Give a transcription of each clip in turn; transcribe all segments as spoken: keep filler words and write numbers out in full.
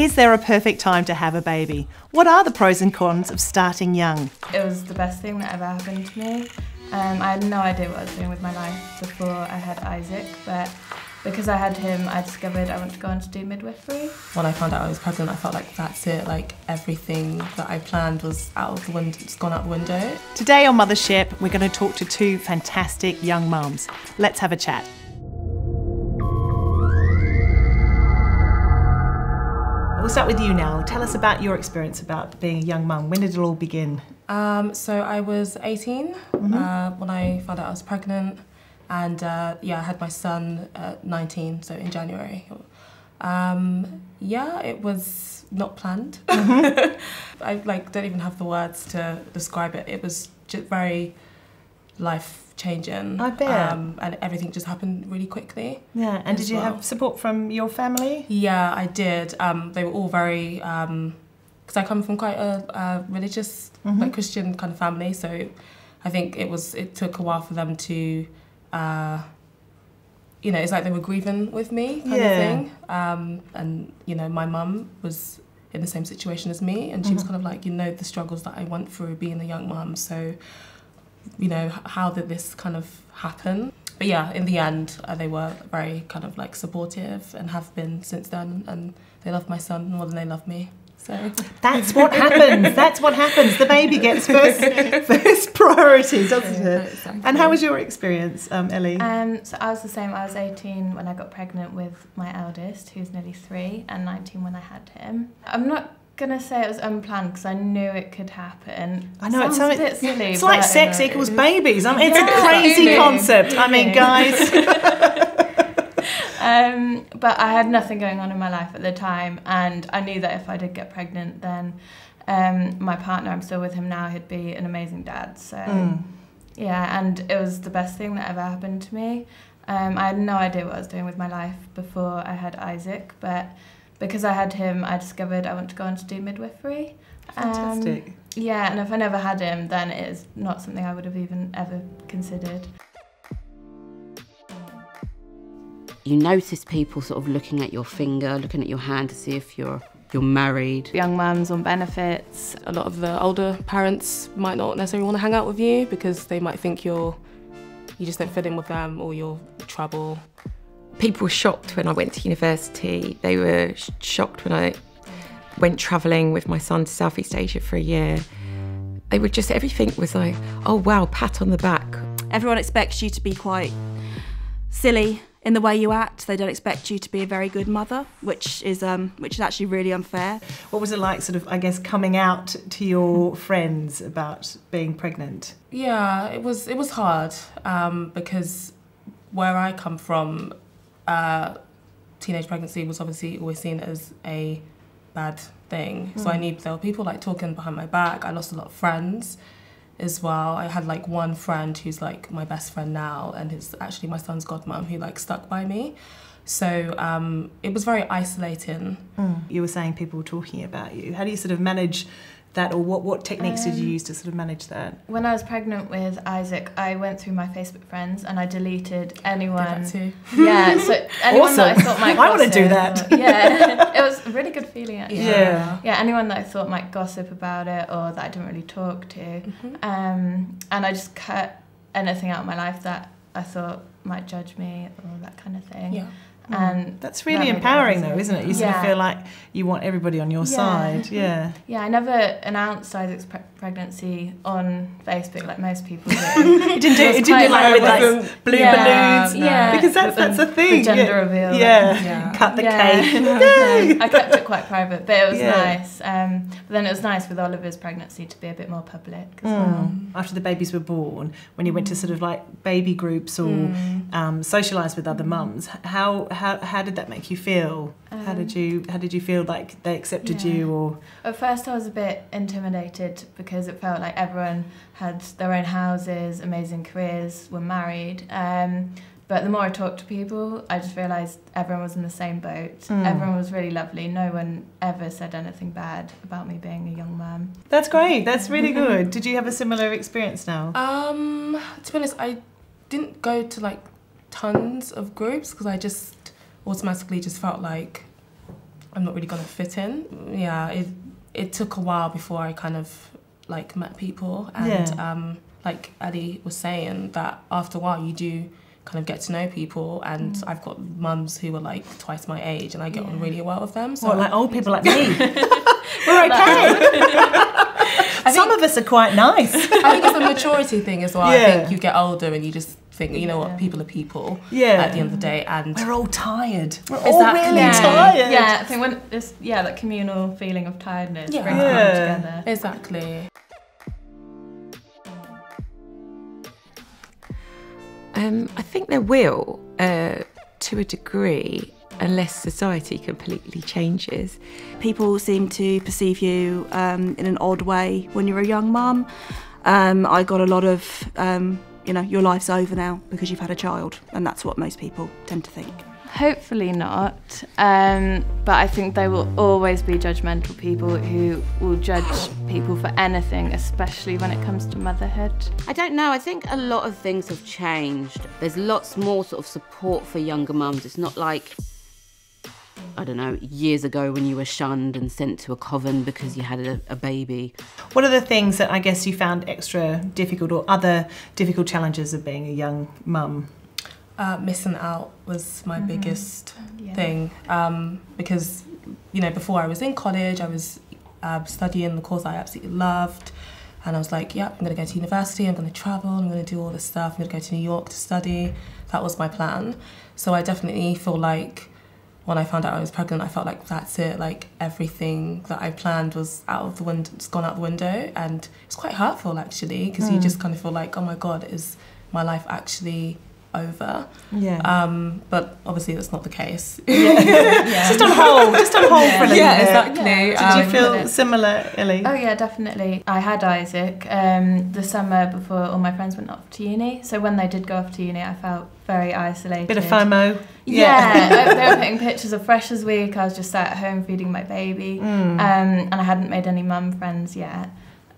Is there a perfect time to have a baby? What are the pros and cons of starting young? It was the best thing that ever happened to me. Um, I had no idea what I was doing with my life before I had Isaac, but because I had him, I discovered I wanted to go on to do midwifery. When I found out I was pregnant, I felt like that's it, like everything that I planned was out of the window, just gone out the window. Today on Mothership, we're going to talk to two fantastic young mums. Let's have a chat. We'll start with you now. Tell us about your experience about being a young mum. When did it all begin? Um, so I was eighteen mm-hmm. uh, when I found out I was pregnant. And uh, yeah, I had my son at nineteen, so in January. Um, yeah, it was not planned. Mm-hmm. I like don't even have the words to describe it. It was just very life-changing. I bet. Um, and everything just happened really quickly. Yeah, and did you well. have support from your family? Yeah, I did. Um, they were all very, because um, I come from quite a, a religious, mm-hmm. like Christian kind of family, so I think it was, it took a while for them to Uh, you know, it's like they were grieving with me, kind yeah. of thing. Um, and, you know, my mum was in the same situation as me, and she mm-hmm. was kind of like, you know, the struggles that I went through being a young mum, so, you know, how did this kind of happen? But yeah, in the end, uh, they were very kind of like supportive and have been since then, and they love my son more than they love me. So. That's what happens, that's what happens. The baby gets first, first priority, doesn't it? Exactly. And how was your experience, um, Ellie? Um, so I was the same. I was eighteen when I got pregnant with my eldest, who's nearly three, and nineteen when I had him. I'm not going to say it was unplanned because I knew it could happen. I know, it sounds it's a bit silly. It's like sex equals babies. I mean, it's yeah, a crazy really. concept. I mean, guys. Um, but I had nothing going on in my life at the time, and I knew that if I did get pregnant, then um, my partner, I'm still with him now, he'd be an amazing dad. So, mm. yeah, and it was the best thing that ever happened to me. Um, I had no idea what I was doing with my life before I had Isaac, but because I had him, I discovered I wanted to go on to do midwifery. Fantastic. Um, yeah, and if I never had him, then it is not something I would have even ever considered. You notice people sort of looking at your finger, looking at your hand to see if you're you're married. Young mums on benefits. A lot of the older parents might not necessarily want to hang out with you because they might think you're you just don't fit in with them or you're trouble. People were shocked when I went to university. They were shocked when I went travelling with my son to Southeast Asia for a year. They were just, everything was like, oh wow, pat on the back. Everyone expects you to be quite silly in the way you act. They don't expect you to be a very good mother, which is um, which is actually really unfair. What was it like, sort of, I guess, coming out to your friends about being pregnant? Yeah, it was it was hard um, because where I come from, uh, teenage pregnancy was obviously always seen as a bad thing. Mm. So I knew there were people like talking behind my back. I lost a lot of friends as well. I had like one friend who's like my best friend now, and it's actually my son's godmum who like stuck by me. So um, it was very isolating. Mm. You were saying people were talking about you. How do you sort of manage that, or what, what techniques um, did you use to sort of manage that? When I was pregnant with Isaac, I went through my Facebook friends and I deleted anyone. I did that too. Yeah, so anyone awesome. that I thought might gossip. I want to do that. Or, yeah, it was a really good feeling actually. Yeah. Yeah, anyone that I thought might gossip about it or that I didn't really talk to. Mm-hmm. um, and I just cut anything out of my life that I thought might judge me or that kind of thing. Yeah. And that's really that empowering though, isn't it? You yeah. sort of feel like you want everybody on your yeah. side. Yeah. Yeah, I never announced Isaac's pre pregnancy on Facebook like most people do. You didn't do it, it didn't do like with like blue yeah, balloons. Yeah. Because that's that's the thing. The gender yeah. reveal. Yeah. yeah. Cut the yeah. cake. Yay. I kept it quite private, but it was yeah. nice. Um, but then it was nice with Oliver's pregnancy to be a bit more public as mm. well. After the babies were born, when you went to sort of like baby groups or mm. um, socialise with other mums, how How, how did that make you feel? Um, how did you how did you feel like they accepted yeah. you? Or at first I was a bit intimidated because it felt like everyone had their own houses, amazing careers, were married. Um, but the more I talked to people, I just realised everyone was in the same boat. Mm. Everyone was really lovely. No one ever said anything bad about me being a young mum. That's great. That's really good. Did you have a similar experience now? Um, to be honest, I didn't go to like tons of groups because I just automatically just felt like I'm not really gonna fit in. Yeah, it it took a while before I kind of like met people, and yeah. um, like Ellie was saying, that after a while you do kind of get to know people, and mm. I've got mums who are like twice my age, and I get yeah. on really well with them. So what, like old people like me? We're okay. Think, some of us are quite nice. I think it's a maturity thing as well. Yeah. I think you get older and you just think, you know what, yeah. people are people yeah. at the end of the day. And we're all tired. We're all exactly. really yeah. tired. Yeah, I think when this, yeah, that communal feeling of tiredness yeah. brings yeah. people together. Exactly. Um, I think there will, uh, to a degree, unless society completely changes. People seem to perceive you um, in an odd way when you're a young mum. Um, I got a lot of, um, you know, your life's over now because you've had a child, and that's what most people tend to think. Hopefully not, um, but I think there will always be judgmental people who will judge people for anything, especially when it comes to motherhood. I don't know, I think a lot of things have changed. There's lots more sort of support for younger mums. It's not like, I don't know, years ago when you were shunned and sent to a coven because you had a, a baby. What are the things that I guess you found extra difficult, or other difficult challenges of being a young mum? Uh, missing out was my mm-hmm. biggest yeah. thing, um, because, you know, before I was in college, I was uh, studying the course I absolutely loved, and I was like, yep, I'm going to go to university, I'm going to travel, I'm going to do all this stuff, I'm going to go to New York to study. That was my plan. So I definitely feel like, when I found out I was pregnant, I felt like that's it, like everything that I planned was out of the window, it's gone out the window, and it's quite hurtful actually, because mm. you just kind of feel like, oh my God, is my life actually over? Yeah. Um, but obviously that's not the case. Yeah. yeah. Just on hold, just on hold yeah. for a little yeah, bit. Exactly. Yeah. Did um, you feel similar, Ellie? Oh yeah, definitely. I had Isaac um, the summer before all my friends went off to uni, so when they did go off to uni, I felt very isolated. Bit of FOMO. Yeah, yeah. They were putting pictures of Freshers Week. I was just sat at home feeding my baby, mm. um, and I hadn't made any mum friends yet.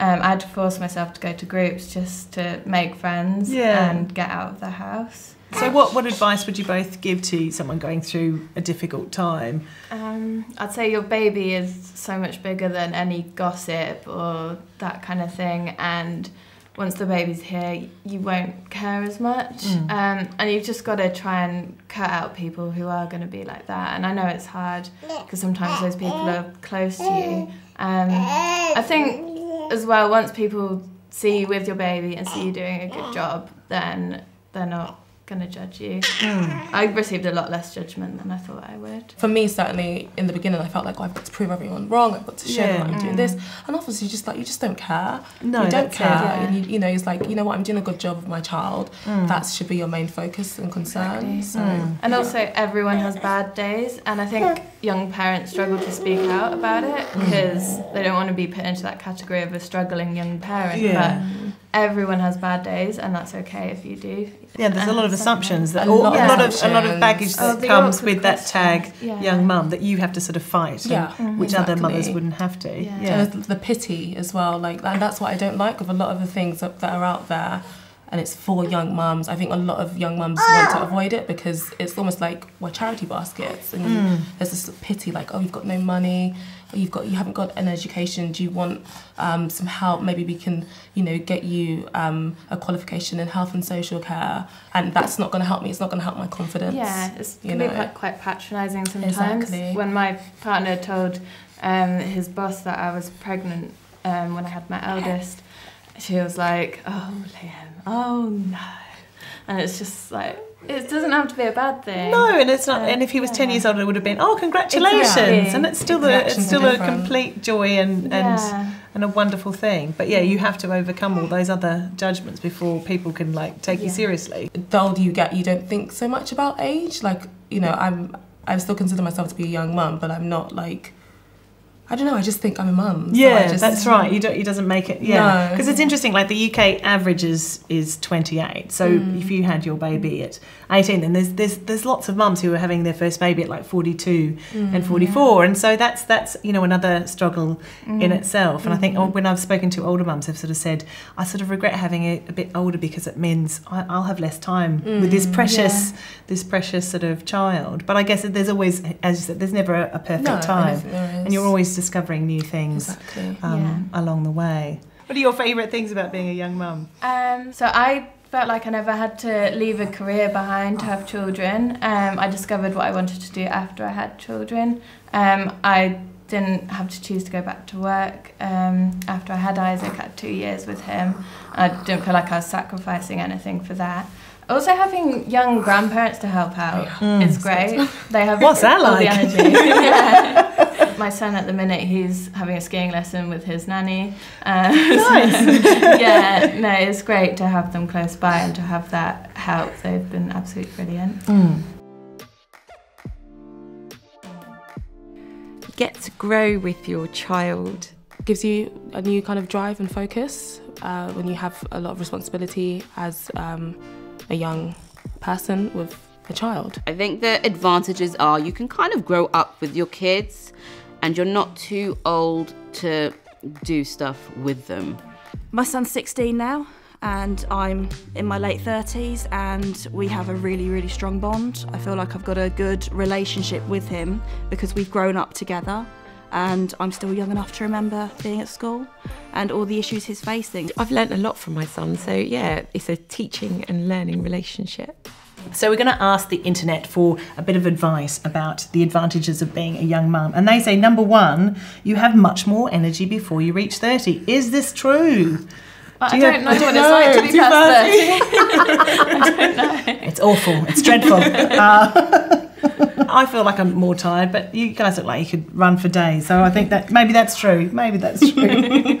Um, I had to force myself to go to groups just to make friends yeah. and get out of the house. So what, what advice would you both give to someone going through a difficult time? Um, I'd say your baby is so much bigger than any gossip or that kind of thing, and once the baby's here, you won't care as much. Mm. Um, and you've just got to try and cut out people who are going to be like that. And I know it's hard, because sometimes those people are close to you. Um, I think as well, once people see you with your baby and see you doing a good job, then they're not going to judge you. Mm. I received a lot less judgment than I thought I would. For me, certainly, in the beginning, I felt like, oh, I've got to prove everyone wrong, I've got to show yeah. them that I'm mm. doing this. And obviously, just like, you just don't care. No, you don't care. It, yeah. and you, you know, it's like, you know what, I'm doing a good job with my child. Mm. That should be your main focus and concern. Exactly. So, mm. And yeah. also, everyone has bad days, and I think young parents struggle to speak out about it, because mm. they don't want to be put into that category of a struggling young parent. Yeah. But everyone has bad days, and that's okay if you do. Yeah, there's and a lot of assumptions, that, a, lot, yeah. a, lot of, a lot of baggage that oh, comes with that tag, yeah. young mum, that you have to sort of fight, yeah. and, which exactly. other mothers wouldn't have to. Yeah. Yeah. So the pity as well, like, and that's what I don't like with a lot of the things that, that are out there, and it's for young mums. I think a lot of young mums ah. want to avoid it, because it's almost like we're charity baskets, and mm. you, there's this pity, like, oh, you've got no money, You've got, you haven't got an education, do you want um, some help? Maybe we can, you know, get you um, a qualification in health and social care, and that's not going to help me, it's not going to help my confidence. Yeah, it's going to be quite, quite patronising sometimes. Exactly. When my partner told um, his boss that I was pregnant um, when I had my eldest, she was like, oh, Liam, oh no. And it's just like, it doesn't have to be a bad thing. No, and it's not. Uh, and if he was yeah. ten years old, it would have been, oh, congratulations! Exactly. And it's still a, it's still a complete joy and yeah. and and a wonderful thing. But yeah, you have to overcome all those other judgments before people can like take yeah. you seriously. The older you get, you don't think so much about age. Like, you know, I'm I still consider myself to be a young mum, but I'm not like I don't know, I just think I'm a mum. Yeah, so just... that's right. You don't, he doesn't make it. Yeah. Because no. It's interesting, like the U K average is, is twenty-eight. So mm. if you had your baby at eighteen, then there's there's there's lots of mums who are having their first baby at like forty-two mm, and forty-four. Yeah. And so that's, that's you know, another struggle mm. in itself. And mm. I think oh, when I've spoken to older mums, I've sort of said, I sort of regret having it a bit older because it means I, I'll have less time mm. with this precious, yeah. this precious sort of child. But I guess there's always, as you said, there's never a, a perfect no, time. And you're always just discovering new things exactly. um, yeah. along the way. What are your favourite things about being a young mum? Um, so I felt like I never had to leave a career behind to have children. Um, I discovered what I wanted to do after I had children. Um, I didn't have to choose to go back to work. Um, after I had Isaac, I had two years with him. I didn't feel like I was sacrificing anything for that. Also, having young grandparents to help out mm, is great. So they have What's that all like? The energy. yeah. My son at the minute, he's having a skiing lesson with his nanny. Um, nice. So, yeah, no, it's great to have them close by and to have that help. They've been absolutely brilliant. Mm. You get to grow with your child. Gives you a new kind of drive and focus uh, when you have a lot of responsibility as. Um, a young person with a child. I think the advantages are you can kind of grow up with your kids and you're not too old to do stuff with them. My son's sixteen now and I'm in my late thirties and we have a really, really strong bond. I feel like I've got a good relationship with him because we've grown up together. And I'm still young enough to remember being at school and all the issues he's facing. I've learnt a lot from my son, so yeah, it's a teaching and learning relationship. So we're going to ask the internet for a bit of advice about the advantages of being a young mum. And they say, number one, you have much more energy before you reach thirty. Is this true? I Do don't know what it's like to be past thirty. I don't know. It's awful. It's dreadful. uh, I feel like I'm more tired, but you guys look like you could run for days. So I think that maybe that's true. Maybe that's true.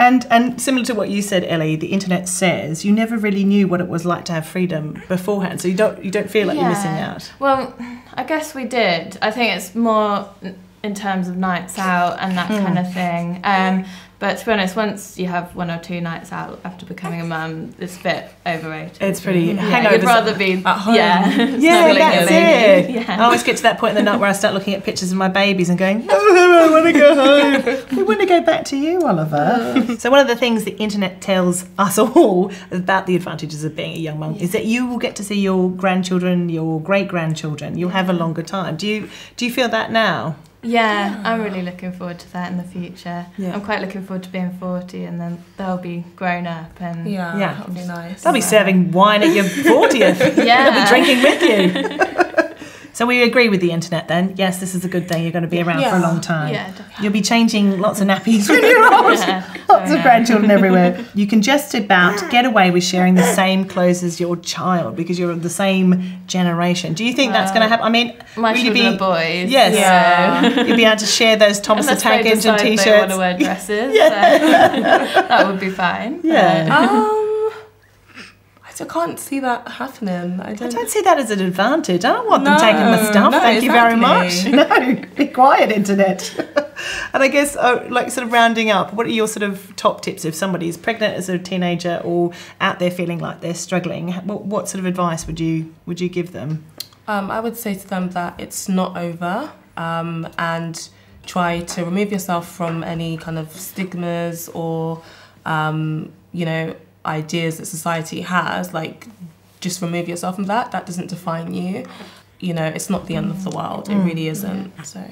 and and similar to what you said, Ellie, the internet says you never really knew what it was like to have freedom beforehand. So you don't you don't feel like yeah. you're missing out. Well, I guess we did. I think it's more in terms of nights out and that mm. kind of thing. Um, But to be honest, once you have one or two nights out after becoming a mum, it's a bit overrated. It's pretty yeah, hangovers. You'd rather be at home. Yeah, yeah, that's it. Yeah. I always get to that point in the night where I start looking at pictures of my babies and going, oh, I want to go home. We want to go back to you, Oliver. So one of the things the internet tells us all about the advantages of being a young mum yeah. is that you will get to see your grandchildren, your great-grandchildren. You'll have a longer time. Do you, do you feel that now? Yeah, I'm really looking forward to that in the future. Yeah. I'm quite looking forward to being forty and then they'll be grown up and yeah, yeah. that'll be nice. They'll be serving wine at your fortieth. Yeah. They'll be drinking with you. So we agree with the internet then. Yes, this is a good thing. You're going to be around yeah. for a long time. Yeah, definitely. You'll be changing lots of nappies when you're old. Yeah, lots of grandchildren everywhere. You can just about get away with sharing the same clothes as your child because you're of the same generation. Do you think well, that's going to happen? I mean, my will you be boys? Yes. Yeah. So. You'll be able to share those Thomas the Tank Engine T-shirts. They want to wear dresses. Yeah. So. That would be fine. Yeah. Um, I can't see that happening. I don't, I don't see that as an advantage. I don't want no, them taking my stuff. No, Thank exactly. you very much. No, be quiet, internet. And I guess, oh, like, sort of rounding up, what are your sort of top tips if somebody's pregnant as a teenager or out there feeling like they're struggling? What, what sort of advice would you would you give them? Um, I would say to them that it's not over, um, and try to remove yourself from any kind of stigmas or, um, you know. ideas that society has, like just remove yourself from that. That doesn't define you. You know, it's not the end of the world. It really isn't. So,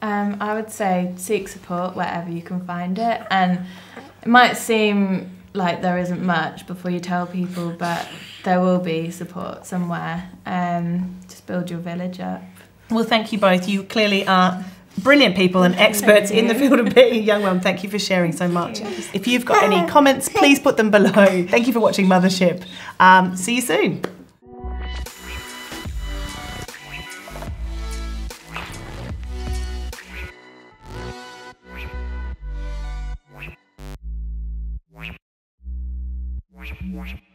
um, I would say seek support wherever you can find it. And it might seem like there isn't much before you tell people, but there will be support somewhere. Um, just build your village up. Well, thank you both. You clearly are brilliant people and experts in the field of being a young mum. Thank you for sharing so much. If you've got any comments, please put them below. Thank you for watching Mothership. Um, see you soon.